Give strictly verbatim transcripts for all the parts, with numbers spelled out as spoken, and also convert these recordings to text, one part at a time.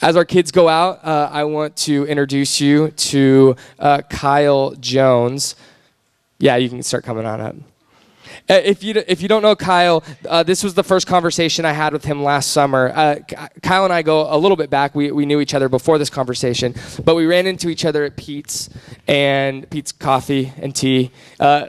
As our kids go out, uh, I want to introduce you to uh, Kyle Jones. Yeah, you can start coming on up. If you if you don't know Kyle, uh, this was the first conversation I had with him last summer. Uh, Kyle and I go a little bit back. We we knew each other before this conversation, but we ran into each other at Pete's and Pete's coffee and tea, uh,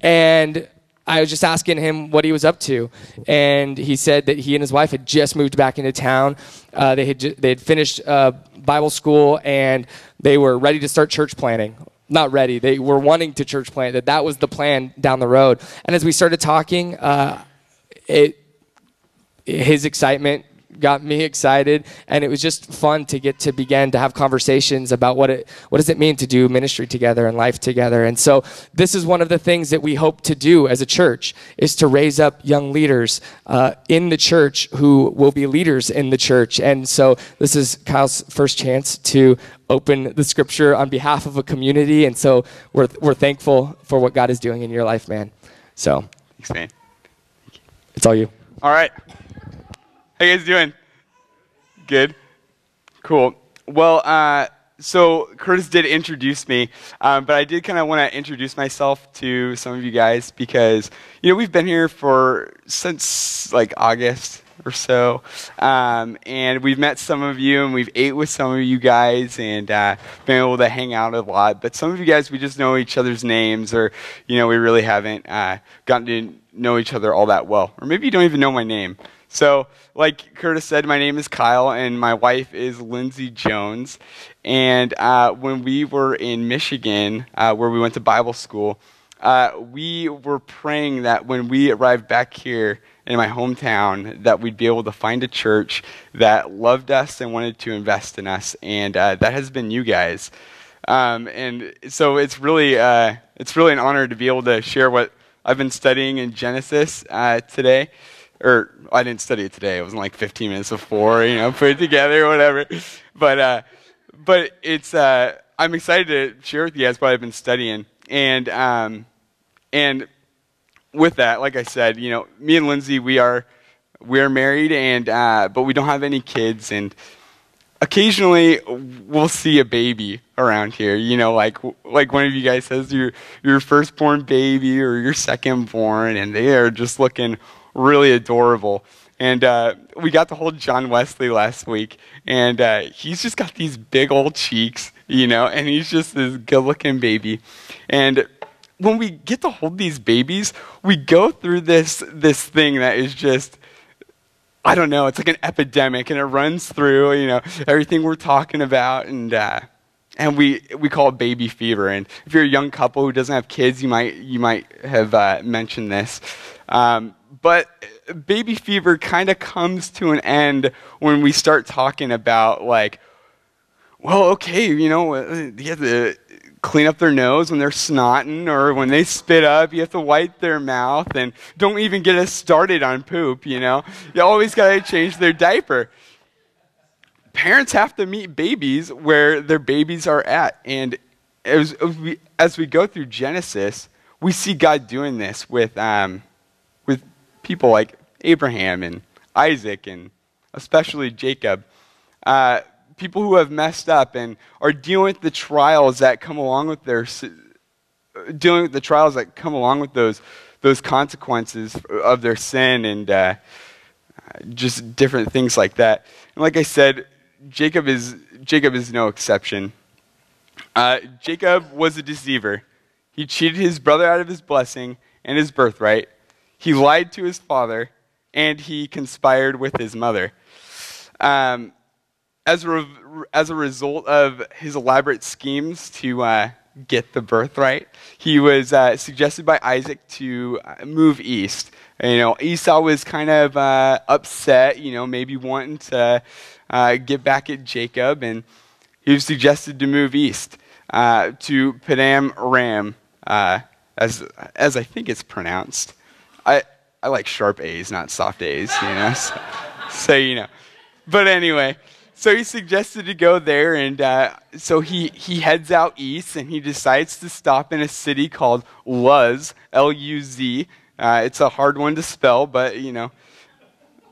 and I was just asking him what he was up to, and he said that he and his wife had just moved back into town. Uh, they had ju- they had finished uh, Bible school and they were ready to start church planning. Not ready. They were wanting to church plant. That that was the plan down the road. And as we started talking, uh, it his excitement got me excited, and it was just fun to get to begin to have conversations about what it what does it mean to do ministry together and life together. And so this is one of the things that we hope to do as a church, is to raise up young leaders uh, in the church who will be leaders in the church. And so this is Kyle's first chance to open the scripture on behalf of a community, and so we're we're thankful for what God is doing in your life, man. So thanks, man. It's all you. All right. How you guys doing? Good? Cool. Well, uh, so Curtis did introduce me, um, but I did kind of want to introduce myself to some of you guys because, you know, we've been here for since like August or so, um, and we've met some of you, and we've ate with some of you guys, and uh, been able to hang out a lot, but some of you guys, we just know each other's names, or, you know, we really haven't uh, gotten to know each other all that well, or maybe you don't even know my name. So, like Curtis said, my name is Kyle, and my wife is Lindsay Jones, and uh, when we were in Michigan, uh, where we went to Bible school, uh, we were praying that when we arrived back here in my hometown, that we'd be able to find a church that loved us and wanted to invest in us, and uh, that has been you guys. Um, and so it's really, uh, it's really an honor to be able to share what I've been studying in Genesis uh, today. Or I didn't study it today. It was like fifteen minutes before, you know, put it together or whatever. But uh, but it's uh, I'm excited to share with you guys what I've been studying. And um, and with that, like I said, you know, me and Lindsay, we are we are married, and uh, but we don't have any kids. And occasionally, we'll see a baby around here. You know, like like one of you guys says your your firstborn baby or your secondborn, and they are just looking really adorable. And uh, we got to hold John Wesley last week, and uh, he's just got these big old cheeks, you know, and he's just this good-looking baby. And when we get to hold these babies, we go through this this thing that is just, I don't know, it's like an epidemic, and it runs through, you know, everything we're talking about, and uh, and we we call it baby fever. And if you're a young couple who doesn't have kids, you might you might have uh, mentioned this. Um, But baby fever kind of comes to an end when we start talking about, like, well, okay, you know, you have to clean up their nose when they're snotting, or when they spit up, you have to wipe their mouth, and don't even get us started on poop, you know. You always got to change their diaper. Parents have to meet babies where their babies are at. And as, as we go through Genesis, we see God doing this with um, with people like Abraham and Isaac and especially Jacob, uh, people who have messed up and are dealing with the trials that come along with their dealing with the trials that come along with those those consequences of their sin, and uh, just different things like that. And like I said, Jacob is Jacob is no exception. Uh, Jacob was a deceiver. He cheated his brother out of his blessing and his birthright. He lied to his father, and he conspired with his mother. Um, as, a re- as a result of his elaborate schemes to uh, get the birthright, he was uh, suggested by Isaac to move east. And, you know, Esau was kind of uh, upset, you know, maybe wanting to uh, get back at Jacob, and he was suggested to move east uh, to Paddan Aram, uh, as as I think it's pronounced. I, I like sharp A's, not soft A's, you know, so, so, you know. But anyway, so he suggested to go there, and uh, so he, he heads out east, and he decides to stop in a city called Luz, L U Z. Uh, it's a hard one to spell, but, you know,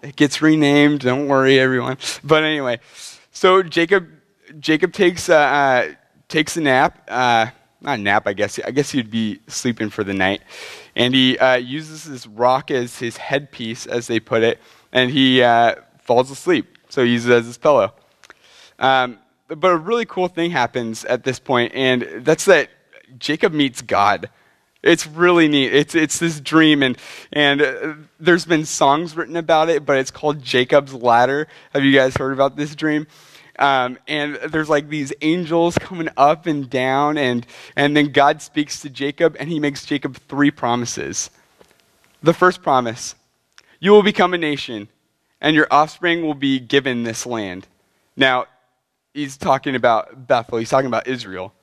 it gets renamed. Don't worry, everyone. But anyway, So Jacob Jacob takes uh, uh, takes a nap. Uh, not a nap, I guess. I guess he'd be sleeping for the night. And he uh, uses his rock as his headpiece, as they put it, and he uh, falls asleep. So he uses it as his pillow. Um, but a really cool thing happens at this point, and that's that Jacob meets God. It's really neat. It's it's this dream, and and uh, there's been songs written about it, but it's called Jacob's Ladder. Have you guys heard about this dream? Um, and there's like these angels coming up and down, and and then God speaks to Jacob, and he makes Jacob three promises. The first promise, you will become a nation, and your offspring will be given this land. Now, he's talking about Bethel. He's talking about Israel.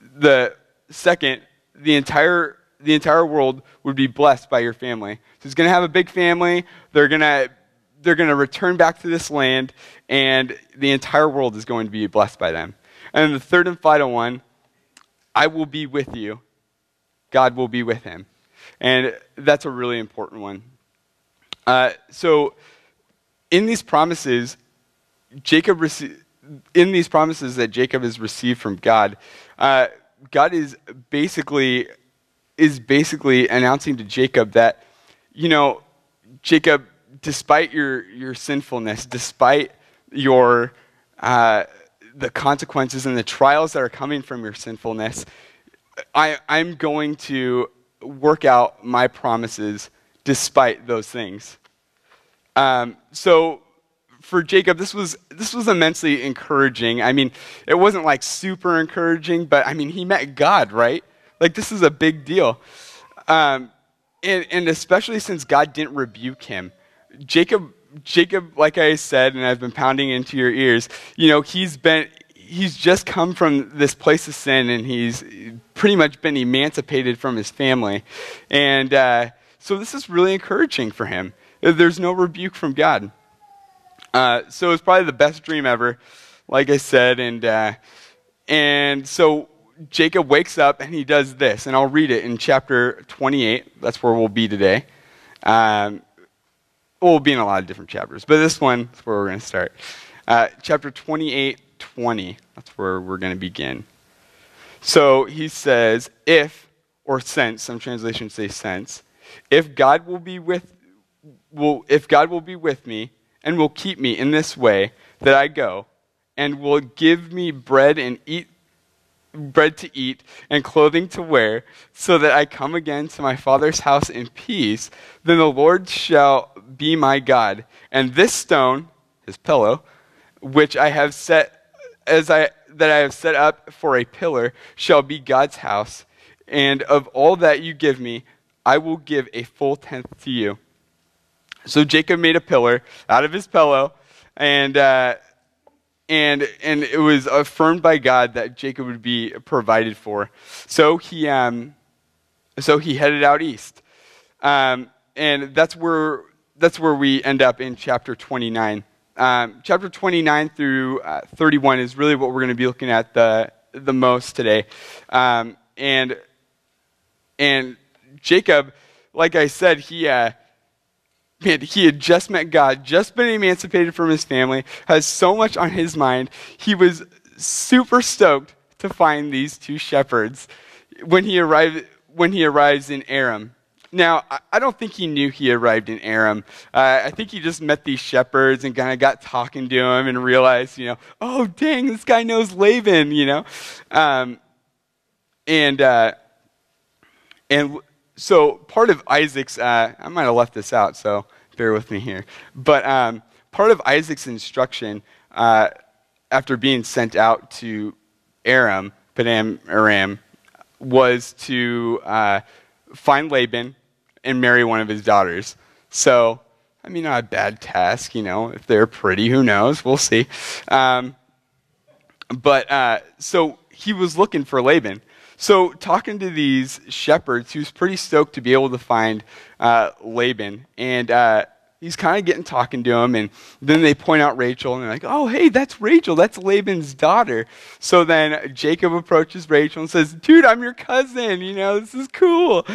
The second, the entire the entire world would be blessed by your family. So he's going to have a big family. They're going to they're going to return back to this land, and the entire world is going to be blessed by them. And the third and final one, I will be with you. God will be with him. And that's a really important one. Uh, so in these promises, Jacob received in these promises that Jacob has received from God, uh, God is basically is basically announcing to Jacob that, you know, Jacob, despite your your sinfulness, despite your uh, the consequences and the trials that are coming from your sinfulness, I I'm going to work out my promises despite those things. Um, so. For Jacob, this was this was immensely encouraging. I mean, it wasn't like super encouraging, but I mean, he met God, right? Like, this is a big deal, um, and and especially since God didn't rebuke him. Jacob, Jacob, like I said, and I've been pounding into your ears. You know, he's been he's just come from this place of sin, and he's pretty much been emancipated from his family, and uh, so this is really encouraging for him. There's no rebuke from God. Uh, so it's probably the best dream ever, like I said, and uh, and so Jacob wakes up and he does this, and I'll read it in chapter twenty-eight. That's where we'll be today. Um, we'll be in a lot of different chapters, but this one is where we're going to start. Uh, chapter twenty-eight, twenty, that's where we're going to begin. So he says, if, or since, some translations say since, if God will be with, will, if God will be with me, and will keep me in this way that I go, and will give me bread and eat bread to eat and clothing to wear, so that I come again to my father's house in peace, then the Lord shall be my God. And this stone, his pillow, which I have set as I that I have set up for a pillar, shall be God's house, and of all that you give me, I will give a full tenth to you. So Jacob made a pillar out of his pillow, and uh, and and it was affirmed by God that Jacob would be provided for. So he um, so he headed out east, um, and that's where that's where we end up in chapter twenty-nine. Um, chapter twenty-nine through uh, thirty-one is really what we're going to be looking at the the most today, um, and and Jacob, like I said, he. Uh, Man, he had just met God, just been emancipated from his family, has so much on his mind. He was super stoked to find these two shepherds when he arrived when he arrives in Aram. Now, I don't think he knew he arrived in Aram. Uh, I think he just met these shepherds and kind of got talking to him and realized, you know, oh, dang, this guy knows Laban, you know. Um, and uh, and... So part of Isaac's, uh, I might have left this out, so bear with me here. But um, part of Isaac's instruction uh, after being sent out to Aram, Paddan Aram, was to uh, find Laban and marry one of his daughters. So, I mean, not a bad task, you know. If they're pretty, who knows? We'll see. Um, but uh, so he was looking for Laban. So talking to these shepherds, he was pretty stoked to be able to find uh, Laban. And uh, he's kind of getting talking to him. And then they point out Rachel. And they're like, oh, hey, that's Rachel. That's Laban's daughter. So then Jacob approaches Rachel and says, dude, I'm your cousin. You know, this is cool.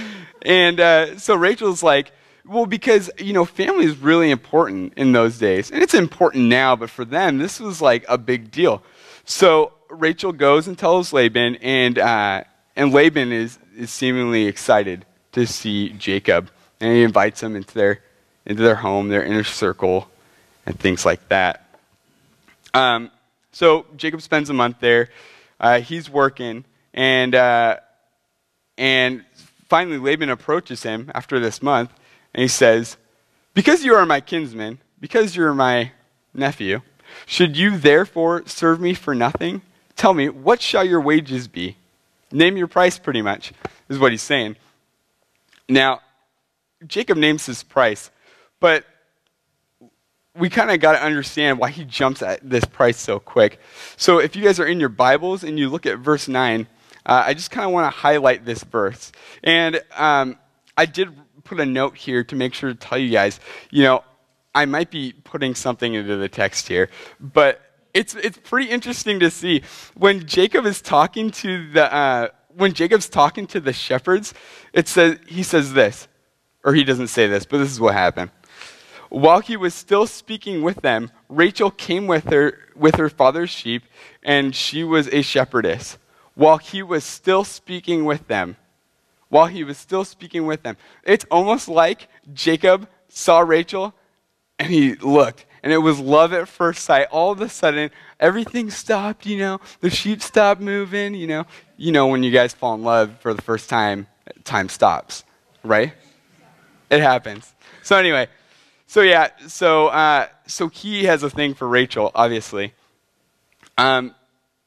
And uh, so Rachel's like, Well, because, you know, family is really important in those days. And it's important now, but for them, this was like a big deal. So Rachel goes and tells Laban, and uh, and Laban is, is seemingly excited to see Jacob. And he invites him into their, into their home, their inner circle, and things like that. Um, so Jacob spends a month there. Uh, he's working, and, uh, and finally Laban approaches him after this month. And he says, because you are my kinsman, because you are my nephew, should you therefore serve me for nothing? Tell me, what shall your wages be? Name your price, pretty much, is what he's saying. Now, Jacob names his price, but we kind of got to understand why he jumps at this price so quick. So if you guys are in your Bibles and you look at verse nine, uh, I just kind of want to highlight this verse. And um, I did put a note here to make sure to tell you guys, you know, I might be putting something into the text here, but it's it's pretty interesting to see when Jacob is talking to the uh, when Jacob's talking to the shepherds. It says he says this, or he doesn't say this, but this is what happened. While he was still speaking with them, Rachel came with her with her father's sheep, and she was a shepherdess. While he was still speaking with them. While he was still speaking with them. It's almost like Jacob saw Rachel and he looked. And it was love at first sight. All of a sudden, everything stopped, you know. The sheep stopped moving, you know. You know, when you guys fall in love for the first time, time stops, right? It happens. So anyway, so yeah, so uh, so he has a thing for Rachel, obviously. Um,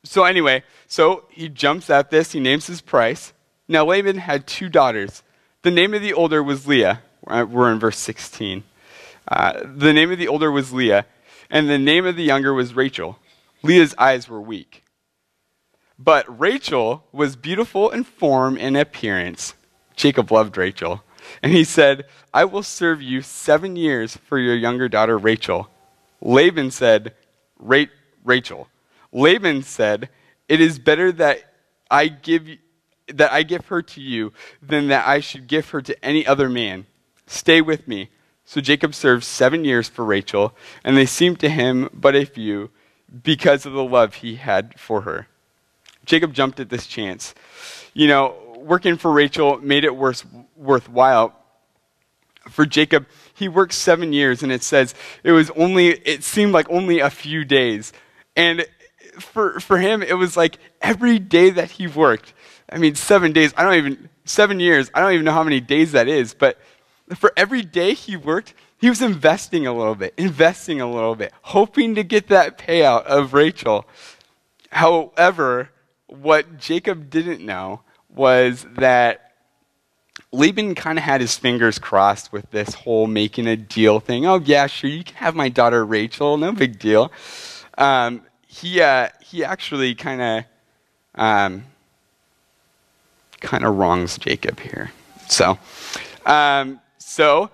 so anyway, so he jumps at this. He names his price. Now, Laban had two daughters. The name of the older was Leah. We're in verse sixteen. Uh, the name of the older was Leah, and the name of the younger was Rachel. Leah's eyes were weak. But Rachel was beautiful in form and appearance. Jacob loved Rachel. And he said, I will serve you seven years for your younger daughter, Rachel. Laban said, Ra- Rachel. Laban said, it is better that I give you, that I give her to you than that I should give her to any other man. Stay with me. So Jacob served seven years for Rachel, and they seemed to him but a few because of the love he had for her. Jacob jumped at this chance. You know, working for Rachel made it worth, worthwhile. For Jacob, he worked seven years, and it says it was only, it seemed like only a few days. And for, for him, it was like every day that he worked, I mean, seven days, I don't even, seven years, I don't even know how many days that is, but for every day he worked, he was investing a little bit, investing a little bit, hoping to get that payout of Rachel. However, what Jacob didn't know was that Laban kind of had his fingers crossed with this whole making a deal thing. Oh, yeah, sure, you can have my daughter Rachel, no big deal. Um, he, uh, he actually kind of... Um, kind of wrongs Jacob here. So, um, so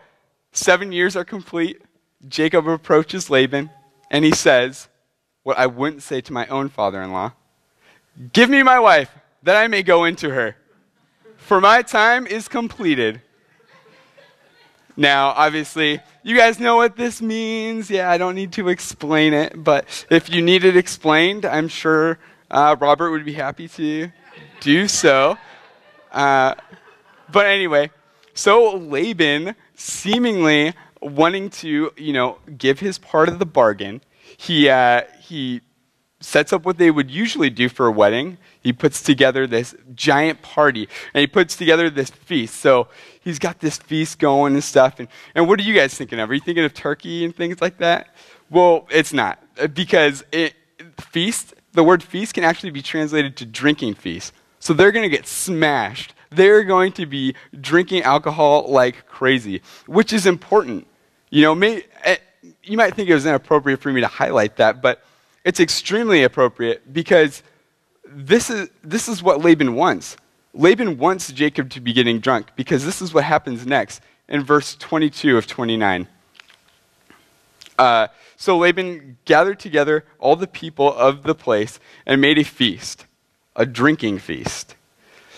seven years are complete. Jacob approaches Laban, and he says, what I wouldn't say to my own father-in-law, give me my wife, that I may go into her, for my time is completed. Now, obviously, you guys know what this means. Yeah, I don't need to explain it, but if you need it explained, I'm sure uh, Robert would be happy to do so. Uh, but anyway, so Laban, seemingly wanting to, you know, give his part of the bargain, he uh, he sets up what they would usually do for a wedding. He puts together this giant party, and he puts together this feast. So he's got this feast going and stuff. And, and what are you guys thinking of? Are you thinking of turkey and things like that? Well, it's not, because it, feast, the word feast can actually be translated to drinking feast. So they're going to get smashed. They're going to be drinking alcohol like crazy, which is important. You know, may, you might think it was inappropriate for me to highlight that, but it's extremely appropriate because this is, this is what Laban wants. Laban wants Jacob to be getting drunk because this is what happens next in verse twenty-two of twenty-nine. Uh, so Laban gathered together all the people of the place and made a feast. A drinking feast.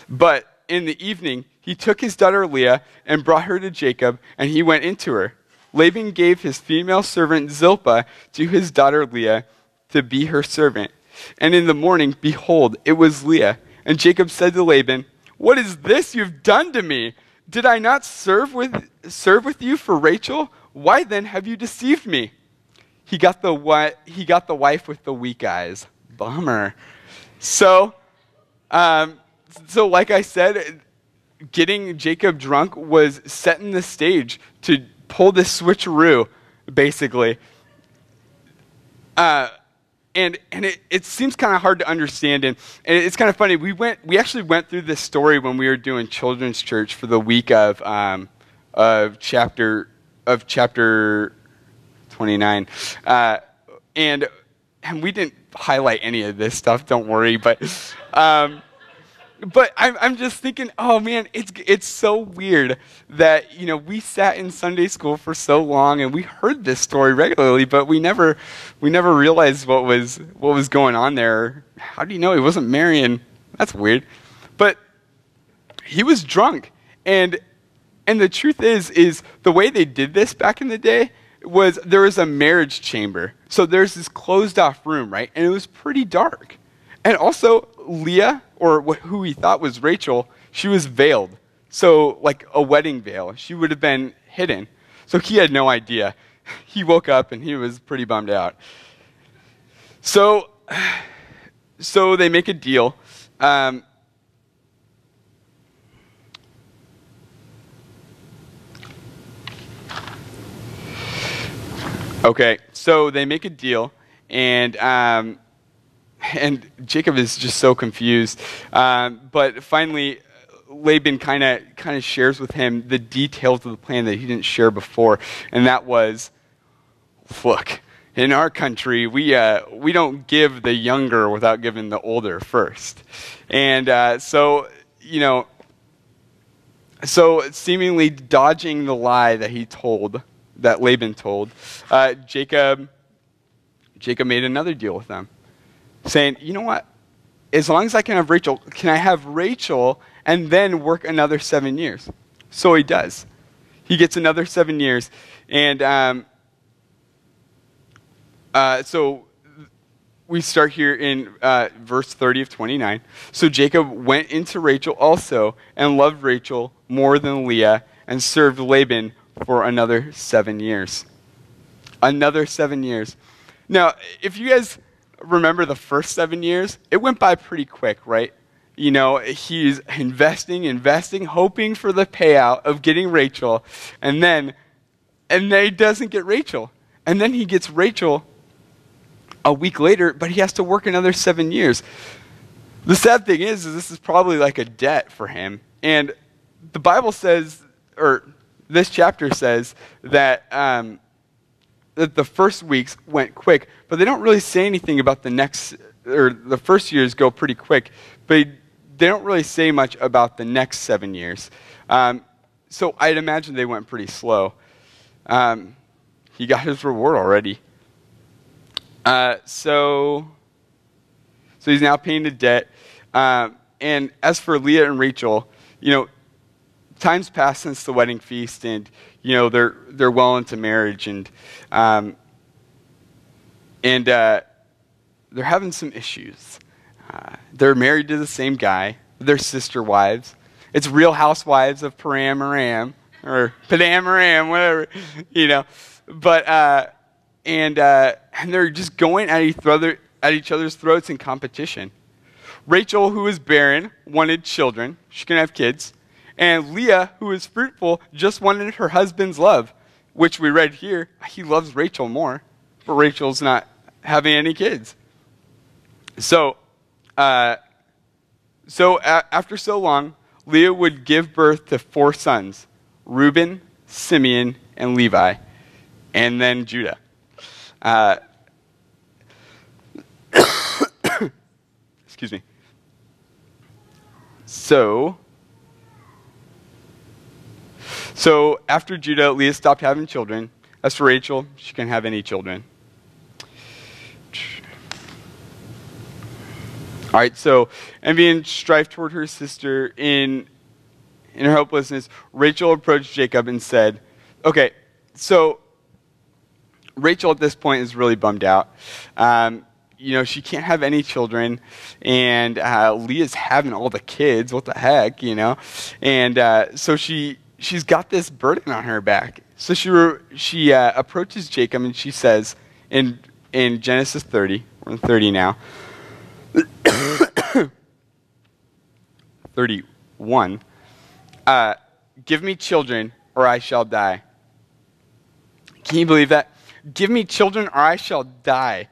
But in the evening, He took his daughter Leah and brought her to Jacob, and he went into her. Laban gave his female servant Zilpah to his daughter Leah to be her servant. And in the morning, behold, it was Leah. And Jacob said to Laban, "What is this you've done to me? Did I not serve with serve with you for Rachel? Why then have you deceived me?" He got the what? He got the wife with the weak eyes. Bummer. So, um, so like I said, getting Jacob drunk was setting the stage to pull this switcheroo, basically. Uh, and and it, it seems kind of hard to understand, and, and it's kind of funny. We went we actually went through this story when we were doing children's church for the week of um, of chapter of chapter twenty-nine, uh, and and we didn't highlight any of this stuff. Don't worry, but. Um, But I'm, I'm just thinking, oh man, it's it's so weird that, you know, we sat in Sunday school for so long and we heard this story regularly, but we never we never realized what was what was going on there. How do you know he wasn't marrying? That's weird. But he was drunk, and and the truth is is the way they did this back in the day was there was a marriage chamber, so there's this closed off room, right? And it was pretty dark, and also Leah, or who he thought was Rachel, she was veiled. So like a wedding veil. She would have been hidden. So he had no idea. He woke up and he was pretty bummed out. So, so they make a deal. Um, okay, so they make a deal, and... Um, And Jacob is just so confused. Um, but finally, Laban kind of kind of shares with him the details of the plan that he didn't share before. And that was, look, in our country, we uh, we don't give the younger without giving the older first. And uh, so, you know, so seemingly dodging the lie that he told, that Laban told, uh, Jacob, Jacob made another deal with them, saying, you know what, as long as I can have Rachel, can I have Rachel and then work another seven years? So he does. He gets another seven years. And um, uh, so we start here in uh, verse thirty of twenty-nine. So Jacob went into Rachel also and loved Rachel more than Leah and served Laban for another seven years. Another seven years. Now, if you guys... remember the first seven years, it went by pretty quick, right? You know, he's investing, investing, hoping for the payout of getting Rachel, and then, and then he doesn't get Rachel. And then he gets Rachel a week later, but he has to work another seven years. The sad thing is, is this is probably like a debt for him. And the Bible says, or this chapter says, that... Um, that the first weeks went quick, but they don't really say anything about the next, or the first years go pretty quick, but they don't really say much about the next seven years. Um, so I'd imagine they went pretty slow. Um, he got his reward already. Uh, so, so he's now paying the debt. Um, and as for Leah and Rachel, you know, time's passed since the wedding feast, and you know they're they're well into marriage, and um, and uh, they're having some issues. Uh, they're married to the same guy. They're sister wives. It's Real Housewives of Paddan Aram, or Paddan Aram, whatever, you know. But uh, and uh, and they're just going at each other at each other's throats in competition. Rachel, who is barren, wanted children. She couldn't have kids. And Leah, who is fruitful, just wanted her husband's love, which we read here. He loves Rachel more, but Rachel's not having any kids. So, uh, so a after so long, Leah would give birth to four sons, Reuben, Simeon, and Levi, and then Judah. Uh, excuse me. So... So after Judah, Leah stopped having children. As for Rachel, she couldn't have any children. All right, so envy and strife toward her sister in In her helplessness, Rachel approached Jacob and said, okay, so Rachel at this point is really bummed out. Um, you know, she can't have any children, and uh, Leah's having all the kids. What the heck, you know? And uh, so she, she's got this burden on her back. So she, re- she uh, approaches Jacob, and she says in, in Genesis thirty, we're in thirty now, thirty-one, Uh, give me children or I shall die. Can you believe that? Give me children or I shall die.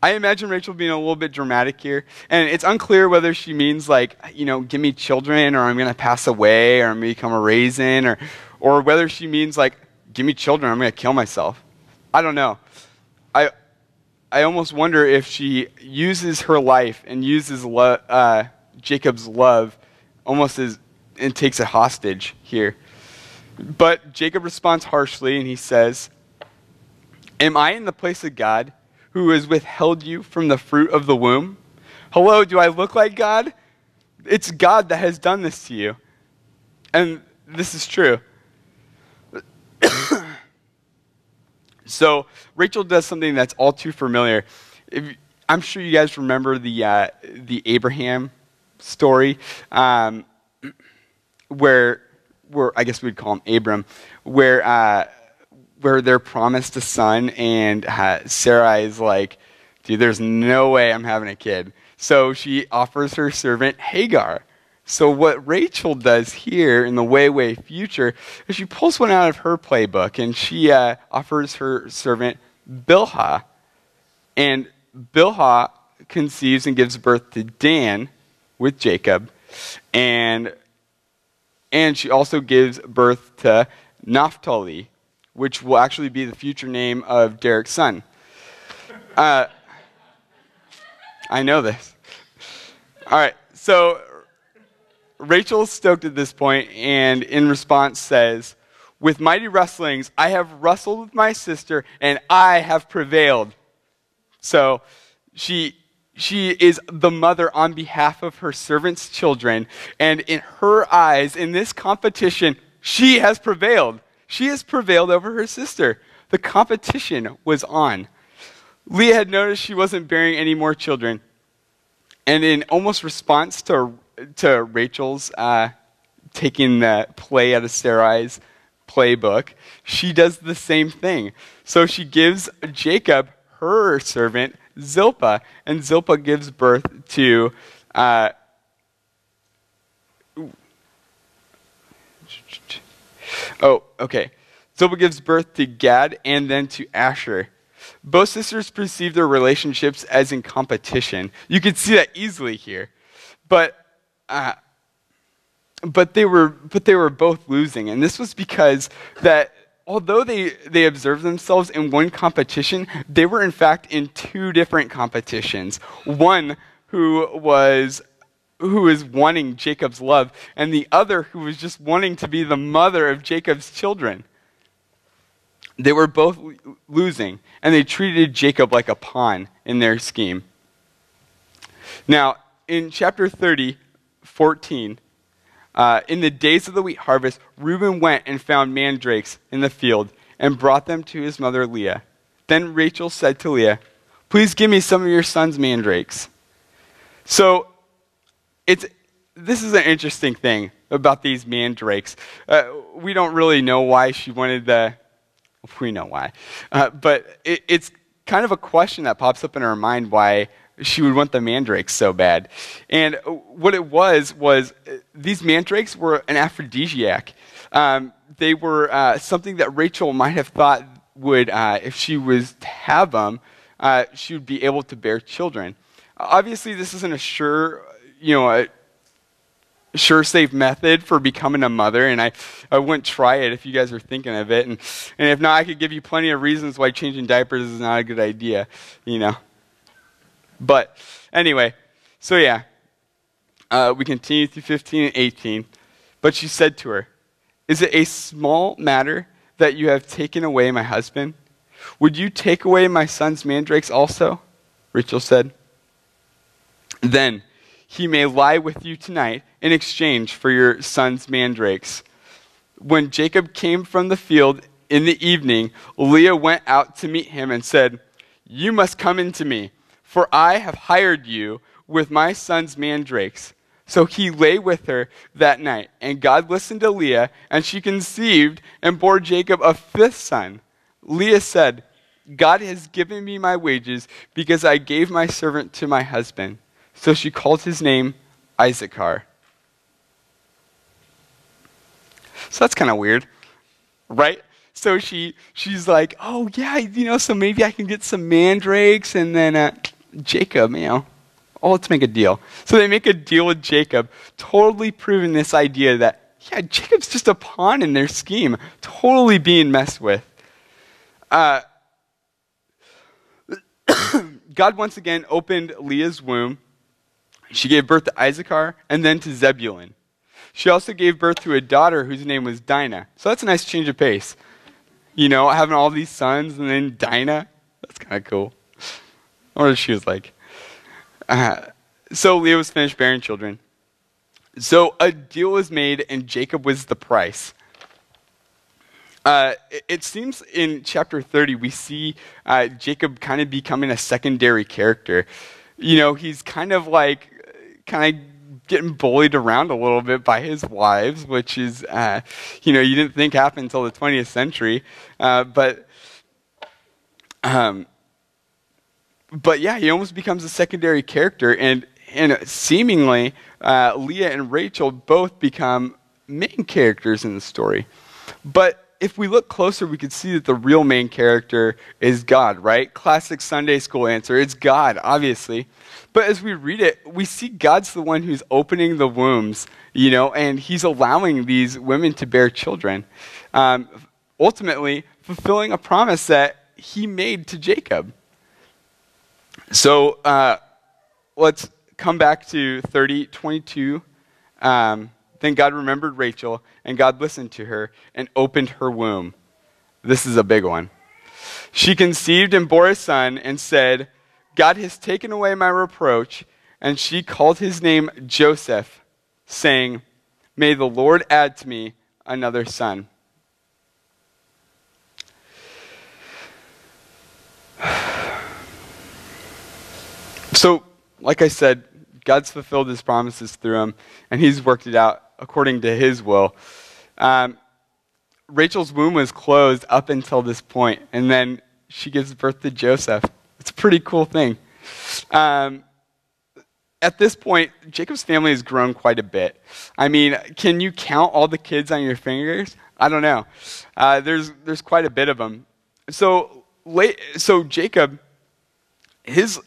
I imagine Rachel being a little bit dramatic here. And it's unclear whether she means like, you know, give me children or I'm going to pass away or I'm going to become a raisin, or, or whether she means like, give me children or I'm going to kill myself. I don't know. I I almost wonder if she uses her life and uses lo- uh, Jacob's love almost as, and takes a hostage here. But Jacob responds harshly, and he says, am I in the place of God, who has withheld you from the fruit of the womb? Hello, do I look like God? It's God that has done this to you. And this is true. So Rachel does something that's all too familiar. If, I'm sure you guys remember the uh, the Abraham story. Um Where, where I guess we'd call him Abram, where uh, where they're promised a son, and uh, Sarah is like, dude, there's no way I'm having a kid. So she offers her servant Hagar. So what Rachel does here in the way, way future is she pulls one out of her playbook, and she uh, offers her servant Bilhah. And Bilhah conceives and gives birth to Dan with Jacob, and And she also gives birth to Naphtali, which will actually be the future name of Derek's son. Uh, I know this. All right, so Rachel's stoked at this point, and in response says, with mighty wrestlings, I have wrestled with my sister, and I have prevailed. So she... She is the mother on behalf of her servant's children, and in her eyes, in this competition, she has prevailed. She has prevailed over her sister. The competition was on. Leah had noticed she wasn't bearing any more children, and in almost response to, to Rachel's uh, taking the play out of Sarai's playbook, she does the same thing. So she gives Jacob, her servant, Zilpah, and Zilpah gives birth to uh, oh, okay. Zilpah gives birth to Gad and then to Asher. Both sisters perceive their relationships as in competition. You can see that easily here, but uh, but they were but they were both losing, and this was because that. Although they, they observed themselves in one competition, they were in fact in two different competitions. One who was who is wanting Jacob's love, and the other who was just wanting to be the mother of Jacob's children. They were both losing, and they treated Jacob like a pawn in their scheme. Now, in chapter thirty, fourteen, Uh, in the days of the wheat harvest, Reuben went and found mandrakes in the field and brought them to his mother Leah. Then Rachel said to Leah, please give me some of your son's mandrakes. So it's this is an interesting thing about these mandrakes. Uh, we don't really know why she wanted the... We know why. Uh, but it, it's kind of a question that pops up in her mind why she would want the mandrakes so bad. And what it was, was these mandrakes were an aphrodisiac. Um, they were uh, something that Rachel might have thought would, uh, if she was to have them, uh, she would be able to bear children. Obviously, this isn't a sure, you know, a sure safe method for becoming a mother, and I, I wouldn't try it if you guys are thinking of it. And, and if not, I could give you plenty of reasons why changing diapers is not a good idea, you know. But anyway, so yeah, uh, we continue through fifteen and eighteen. But she said to her, is it a small matter that you have taken away my husband? Would you take away my son's mandrakes also? Rachel said. Then he may lie with you tonight in exchange for your son's mandrakes. When Jacob came from the field in the evening, Leah went out to meet him and said, you must come in to me, for I have hired you with my son's mandrakes. So he lay with her that night, and God listened to Leah, and she conceived and bore Jacob a fifth son. Leah said, God has given me my wages because I gave my servant to my husband. So she called his name Issachar. So that's kind of weird, right? So she she's like, oh yeah, you know, so maybe I can get some mandrakes, and then uh, Jacob, you know, oh, let's make a deal. So they make a deal with Jacob, totally proving this idea that, yeah, Jacob's just a pawn in their scheme, totally being messed with. Uh, God once again opened Leah's womb. She gave birth to Issachar and then to Zebulun. She also gave birth to a daughter whose name was Dinah. So that's a nice change of pace. You know, having all these sons and then Dinah, that's kind of cool. I wonder what she was like. Uh, so Leah was finished bearing children. So a deal was made and Jacob was the price. Uh, it, it seems in chapter thirty we see uh, Jacob kind of becoming a secondary character. You know, he's kind of like, kind of getting bullied around a little bit by his wives, which is, uh, you know, you didn't think happened until the twentieth century. Uh, but, um, but yeah, he almost becomes a secondary character, and, and seemingly uh, Leah and Rachel both become main characters in the story. But if we look closer, we can see that the real main character is God, right? Classic Sunday school answer. It's God, obviously. But as we read it, we see God's the one who's opening the wombs, you know, and he's allowing these women to bear children, um, ultimately fulfilling a promise that he made to Jacob. So uh, let's come back to thirty, twenty-two. Um, Then God remembered Rachel, and God listened to her and opened her womb. This is a big one. She conceived and bore a son and said, God has taken away my reproach, and she called his name Joseph, saying, may the Lord add to me another son. So, like I said, God's fulfilled his promises through him, and he's worked it out according to his will. Um, Rachel's womb was closed up until this point, and then she gives birth to Joseph. It's a pretty cool thing. Um, at this point, Jacob's family has grown quite a bit. I mean, can you count all the kids on your fingers? I don't know. Uh, there's there's quite a bit of them. So late, so Jacob, his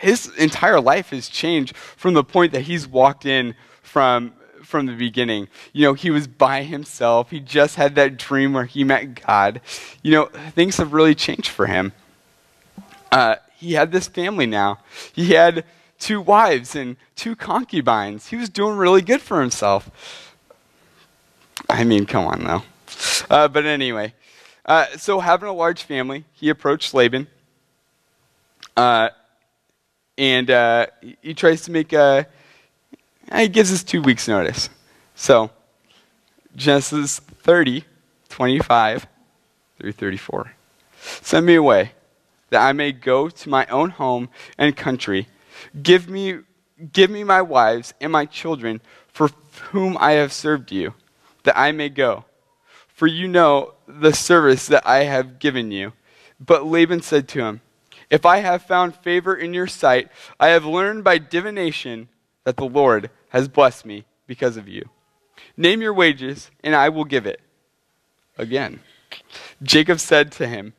his entire life has changed from the point that he's walked in from. From the beginning. You know, he was by himself. He just had that dream where he met God. You know, things have really changed for him. Uh, he had this family now. He had two wives and two concubines. He was doing really good for himself. I mean, come on though. Uh, but anyway, uh, so having a large family, he approached Laban. Uh, and uh, he tries to make a He gives us two weeks' notice. So, Genesis thirty, twenty-five through thirty-four. Send me away, that I may go to my own home and country. Give me, give me my wives and my children, for whom I have served you, that I may go. For you know the service that I have given you. But Laban said to him, if I have found favor in your sight, I have learned by divination that the Lord has blessed me because of you. Name your wages, and I will give it. Again, Jacob said to him,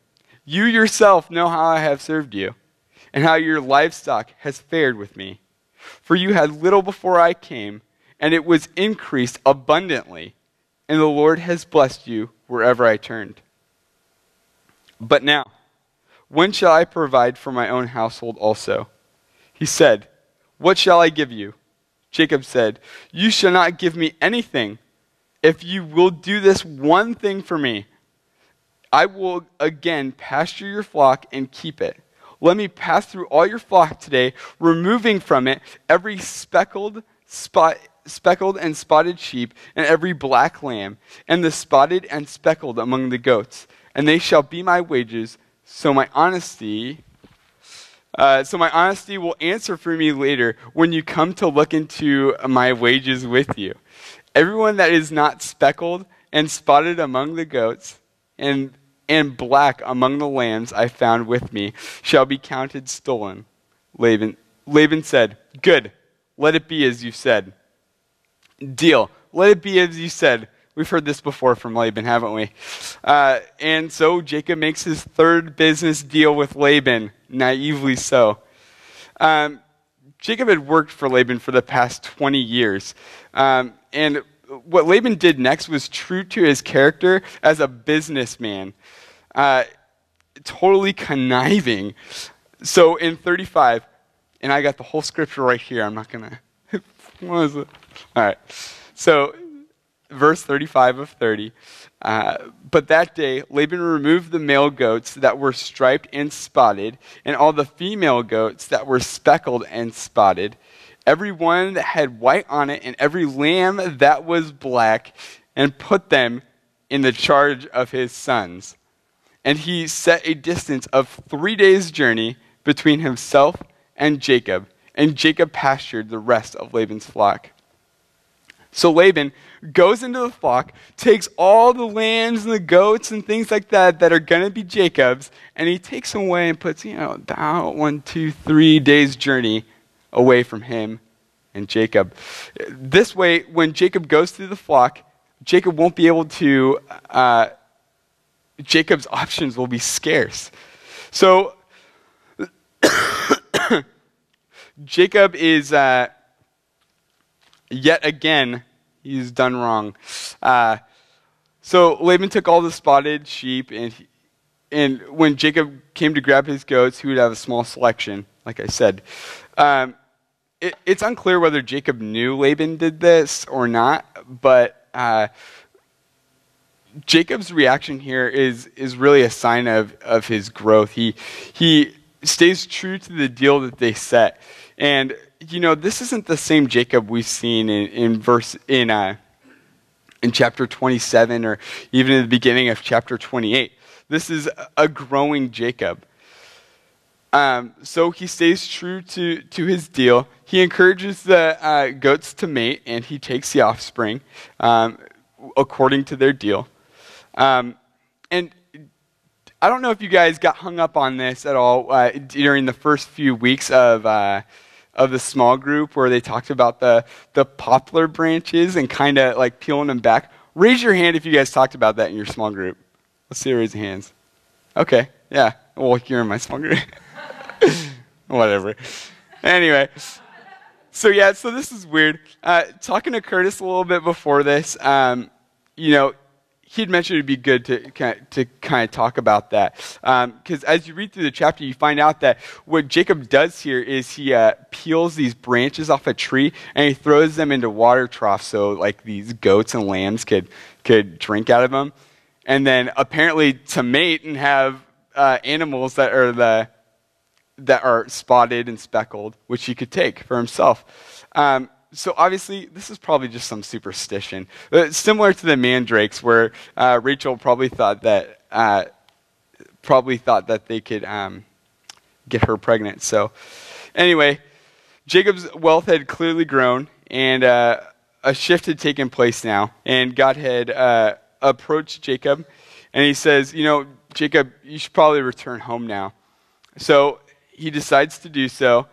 you yourself know how I have served you, and how your livestock has fared with me. For you had little before I came, and it was increased abundantly, and the Lord has blessed you wherever I turned. But now, when shall I provide for my own household also? He said, what shall I give you? Jacob said, you shall not give me anything. If you will do this one thing for me, I will again pasture your flock and keep it. Let me pass through all your flock today, removing from it every speckled, spot, speckled and spotted sheep and every black lamb and the spotted and speckled among the goats. And they shall be my wages, so my honesty... Uh, so my honesty will answer for me later when you come to look into my wages with you. Everyone that is not speckled and spotted among the goats and, and black among the lambs I found with me shall be counted stolen. Laban, Laban said, good, let it be as you said. Deal, let it be as you said. We've heard this before from Laban, haven't we? Uh, and so Jacob makes his third business deal with Laban. Naively so. Um, Jacob had worked for Laban for the past twenty years. Um, and what Laban did next was true to his character as a businessman. Uh, totally conniving. So in thirty-five, and I got the whole scripture right here. I'm not going to... What was it? All right. So... Verse thirty-five of thirty, uh, but that day Laban removed the male goats that were striped and spotted, and all the female goats that were speckled and spotted, every one that had white on it, and every lamb that was black, and put them in the charge of his sons. And he set a distance of three days' journey between himself and Jacob, and Jacob pastured the rest of Laban's flock. So Laban goes into the flock, takes all the lambs and the goats and things like that that are going to be Jacob's, and he takes them away and puts, you know, about one, two, three days' journey away from him and Jacob. This way, when Jacob goes through the flock, Jacob won't be able to, uh, Jacob's options will be scarce. So Jacob is... Uh, Yet again, he's done wrong. Uh, so Laban took all the spotted sheep, and he, and when Jacob came to grab his goats, he would have a small selection, like I said. Um, it, it's unclear whether Jacob knew Laban did this or not, but uh, Jacob's reaction here is is really a sign of, of his growth. He, he stays true to the deal that they set, and... You know, this isn't the same Jacob we've seen in, in verse in uh, in chapter twenty-seven or even in the beginning of chapter twenty-eight. This is a growing Jacob. Um, so he stays true to to his deal. He encourages the uh, goats to mate, and he takes the offspring um, according to their deal. Um, and. I don't know if you guys got hung up on this at all uh, during the first few weeks of uh, of the small group where they talked about the, the poplar branches and kind of like peeling them back. Raise your hand if you guys talked about that in your small group. Let's see a raise of hands. Okay, yeah. Well, you're in my small group. Whatever. Anyway. So yeah, so this is weird. Uh, talking to Curtis a little bit before this, um, you know, he'd mentioned it'd be good to kind of, to kind of talk about that, because um, as you read through the chapter, you find out that what Jacob does here is he uh, peels these branches off a tree and he throws them into water troughs so like these goats and lambs could could drink out of them, and then apparently to mate and have uh, animals that are the that are spotted and speckled, which he could take for himself. Um, So obviously, this is probably just some superstition. Uh, similar to the mandrakes, where uh, Rachel probably thought that uh, probably thought that they could um, get her pregnant. So anyway, Jacob's wealth had clearly grown, and uh, a shift had taken place now. And God had uh, approached Jacob, and he says, you know, Jacob, you should probably return home now. So he decides to do so.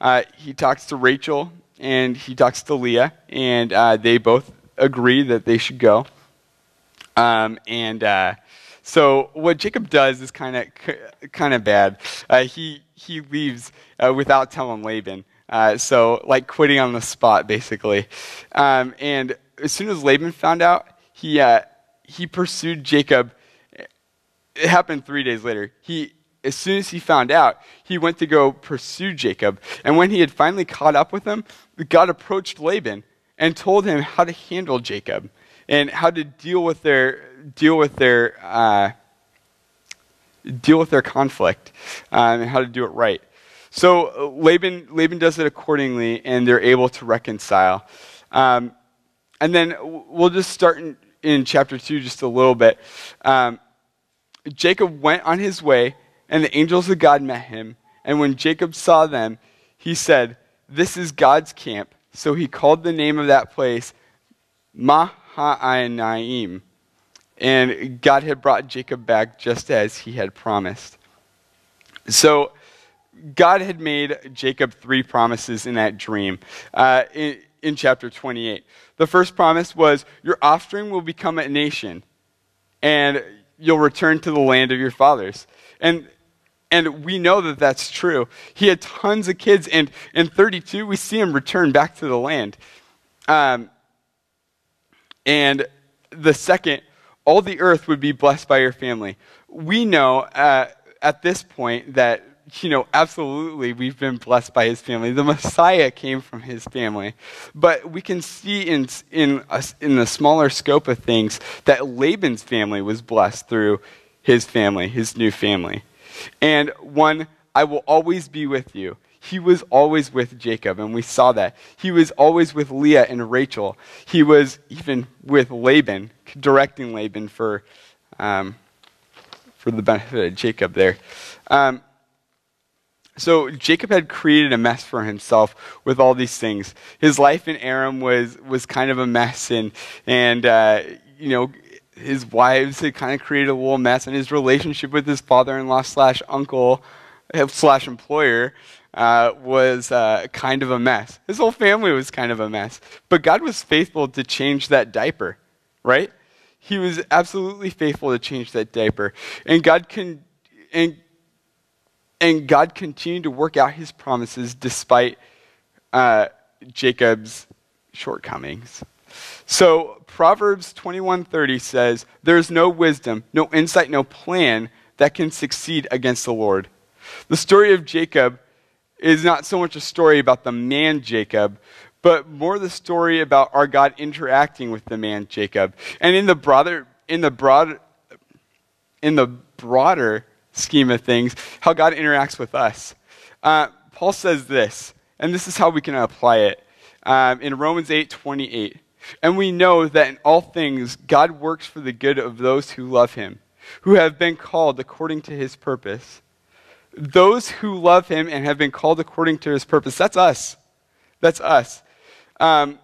Uh, he talks to Rachel, and he talks to Leah, and uh, they both agree that they should go. Um, and uh, so what Jacob does is kind of kind of bad. Uh, he he leaves uh, without telling Laban, uh, so like quitting on the spot basically. Um, and as soon as Laban found out, he uh, he pursued Jacob. It happened three days later. He. As soon as he found out, he went to go pursue Jacob. And when he had finally caught up with him, God approached Laban and told him how to handle Jacob and how to deal with their deal with their uh, deal with their conflict um, and how to do it right. So Laban Laban does it accordingly, and they're able to reconcile. Um, and then we'll just start in, in chapter two just a little bit. Um, Jacob went on his way, and the angels of God met him. And when Jacob saw them, he said, "This is God's camp." So he called the name of that place Mahanaim. And God had brought Jacob back just as he had promised. So God had made Jacob three promises in that dream uh, in, in chapter twenty-eight. The first promise was, your offspring will become a nation, and you'll return to the land of your fathers. And and we know that that's true. He had tons of kids, and in thirty-two, we see him return back to the land. Um, and the second, all the earth would be blessed by your family. We know uh, at this point that, you know, absolutely, we've been blessed by his family. The Messiah came from his family. But we can see in in us, in the smaller scope of things that Laban's family was blessed through his family, his new family. And one, I will always be with you. He was always with Jacob, and we saw that. He was always with Leah and Rachel. He was even with Laban, directing Laban for, um, for the benefit of Jacob there. Um, So Jacob had created a mess for himself with all these things. His life in Aram was was kind of a mess, and and uh, you know, his wives had kind of created a little mess, and his relationship with his father-in-law slash uncle slash employer uh, was uh, kind of a mess. His whole family was kind of a mess, but God was faithful to change that diaper, right? He was absolutely faithful to change that diaper, and God can and. And God continued to work out his promises despite uh, Jacob's shortcomings. So Proverbs twenty-one thirty says, there is no wisdom, no insight, no plan that can succeed against the Lord. The story of Jacob is not so much a story about the man Jacob, but more the story about our God interacting with the man Jacob. And in the broader, in the broad, in the broader scheme of things, how God interacts with us. Uh, Paul says this, and this is how we can apply it, um, in Romans eight twenty-eight. And we know that in all things God works for the good of those who love him, who have been called according to his purpose. Those who love him and have been called according to his purpose, that's us. That's us. Um,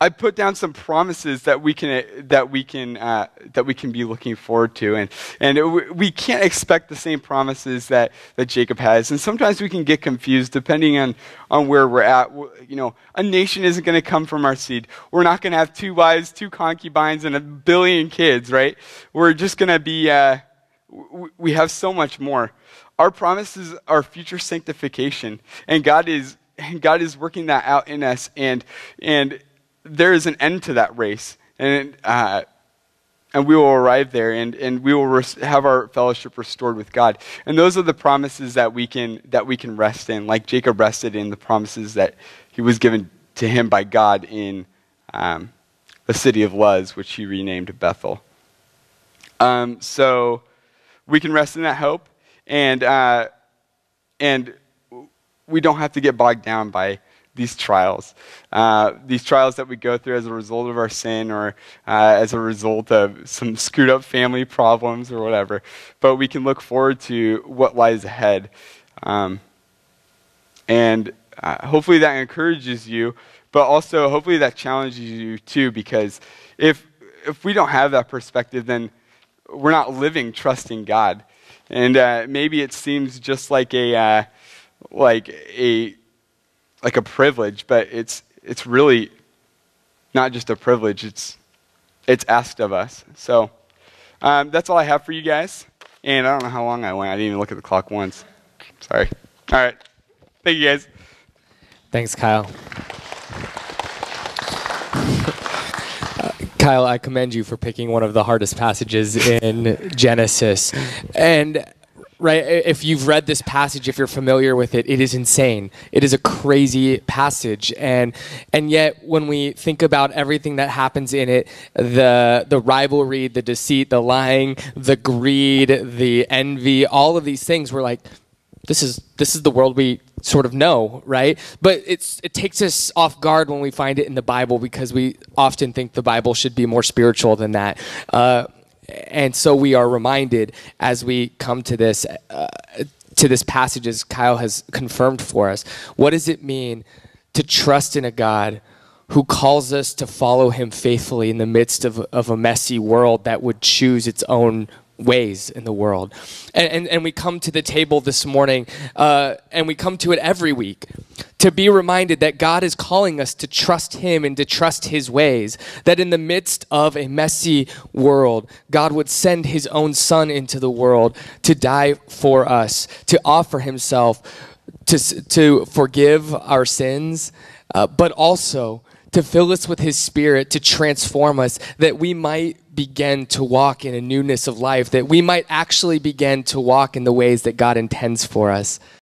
I put down some promises that we can that we can uh, that we can be looking forward to, and and it, we can't expect the same promises that, that Jacob has. And sometimes we can get confused depending on, on where we're at. You know, a nation isn't going to come from our seed. We're not going to have two wives, two concubines, and a billion kids, right? We're just going to be. Uh, we have so much more. Our promises are future sanctification, and God is and God is working that out in us, and and. There is an end to that race, and uh, and we will arrive there, and and we will res have our fellowship restored with God. And those are the promises that we can that we can rest in, like Jacob rested in the promises that he was given to him by God in um, the city of Luz, which he renamed Bethel. Um, so we can rest in that hope, and uh, and we don't have to get bogged down by these trials, uh, these trials that we go through as a result of our sin, or uh, as a result of some screwed up family problems or whatever. But we can look forward to what lies ahead. Um, and uh, hopefully that encourages you, but also hopefully that challenges you too, because if, if we don't have that perspective, then we're not living trusting God. And uh, maybe it seems just like a, uh, like a, like a privilege, but it's it's really not just a privilege, it's it's asked of us. So um, that's all I have for you guys, and I don't know how long I went. I didn't even look at the clock once. Sorry. All right. Thank you guys. Thanks, Kyle. Kyle, I commend you for picking one of the hardest passages in Genesis, and right? If you've read this passage, if you're familiar with it, it is insane. It is a crazy passage. And and yet when we think about everything that happens in it, the the rivalry, the deceit, the lying, the greed, the envy, all of these things, we're like, this is this is the world we sort of know, right? But it's it takes us off guard when we find it in the Bible, because we often think the Bible should be more spiritual than that. Uh, and so we are reminded as we come to this uh, to this passage, as Kyle has confirmed for us, what does it mean to trust in a God who calls us to follow him faithfully in the midst of, of a messy world that would choose its own ways in the world? And, and, and we come to the table this morning, uh, and we come to it every week to be reminded that God is calling us to trust him and to trust his ways, that in the midst of a messy world, God would send his own son into the world to die for us, to offer himself, to, to forgive our sins, uh, but also to fill us with his spirit, to transform us, that we might begin to walk in a newness of life, that we might actually begin to walk in the ways that God intends for us.